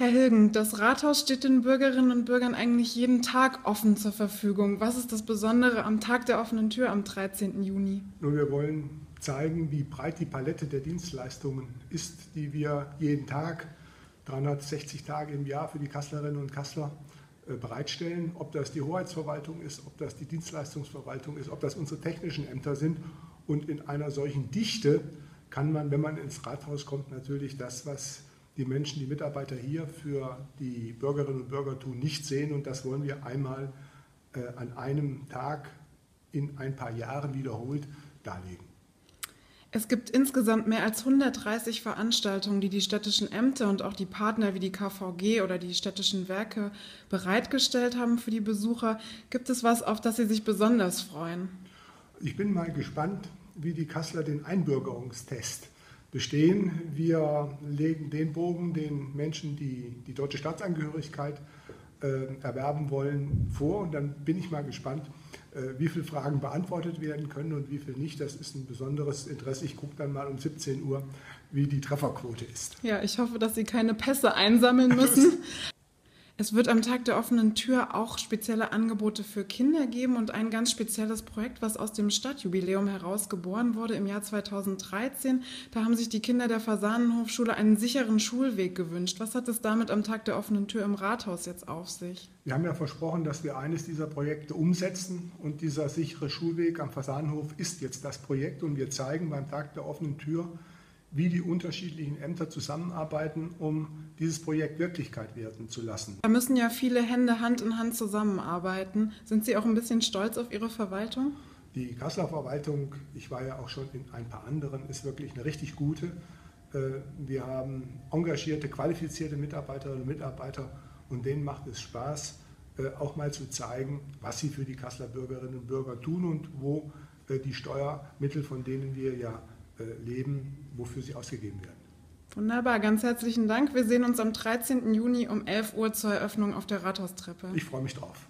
Herr Hilgen, das Rathaus steht den Bürgerinnen und Bürgern eigentlich jeden Tag offen zur Verfügung. Was ist das Besondere am Tag der offenen Tür am 13. Juni? Nun, wir wollen zeigen, wie breit die Palette der Dienstleistungen ist, die wir jeden Tag, 360 Tage im Jahr für die Kasslerinnen und Kasseler bereitstellen. Ob das die Hoheitsverwaltung ist, ob das die Dienstleistungsverwaltung ist, ob das unsere technischen Ämter sind. Und in einer solchen Dichte kann man, wenn man ins Rathaus kommt, natürlich das, was die Menschen, die Mitarbeiter hier für die Bürgerinnen und Bürger tun, nicht sehen. Und das wollen wir einmal an einem Tag in ein paar Jahren wiederholt darlegen. Es gibt insgesamt mehr als 130 Veranstaltungen, die die städtischen Ämter und auch die Partner wie die KVG oder die städtischen Werke bereitgestellt haben für die Besucher. Gibt es was, auf das Sie sich besonders freuen? Ich bin mal gespannt, wie die Kasseler den Einbürgerungstest bestehen. Wir legen den Bogen den Menschen, die die deutsche Staatsangehörigkeit erwerben wollen, vor. Und dann bin ich mal gespannt, wie viele Fragen beantwortet werden können und wie viele nicht. Das ist ein besonderes Interesse. Ich gucke dann mal um 17 Uhr, wie die Trefferquote ist. Ja, ich hoffe, dass Sie keine Pässe einsammeln müssen. Es wird am Tag der offenen Tür auch spezielle Angebote für Kinder geben und ein ganz spezielles Projekt, was aus dem Stadtjubiläum heraus geboren wurde im Jahr 2013. Da haben sich die Kinder der Fasanenhofschule einen sicheren Schulweg gewünscht. Was hat es damit am Tag der offenen Tür im Rathaus jetzt auf sich? Wir haben ja versprochen, dass wir eines dieser Projekte umsetzen und dieser sichere Schulweg am Fasanenhof ist jetzt das Projekt und wir zeigen beim Tag der offenen Tür, wie die unterschiedlichen Ämter zusammenarbeiten, um dieses Projekt Wirklichkeit werden zu lassen. Da müssen ja viele Hände Hand in Hand zusammenarbeiten. Sind Sie auch ein bisschen stolz auf Ihre Verwaltung? Die Kasseler Verwaltung, ich war ja auch schon in ein paar anderen, ist wirklich eine richtig gute. Wir haben engagierte, qualifizierte Mitarbeiterinnen und Mitarbeiter und denen macht es Spaß, auch mal zu zeigen, was sie für die Kasseler Bürgerinnen und Bürger tun und wo die Steuermittel, von denen wir ja leben, wofür sie ausgegeben werden. Wunderbar, ganz herzlichen Dank. Wir sehen uns am 13. Juni um 11 Uhr zur Eröffnung auf der Rathaustreppe. Ich freue mich drauf.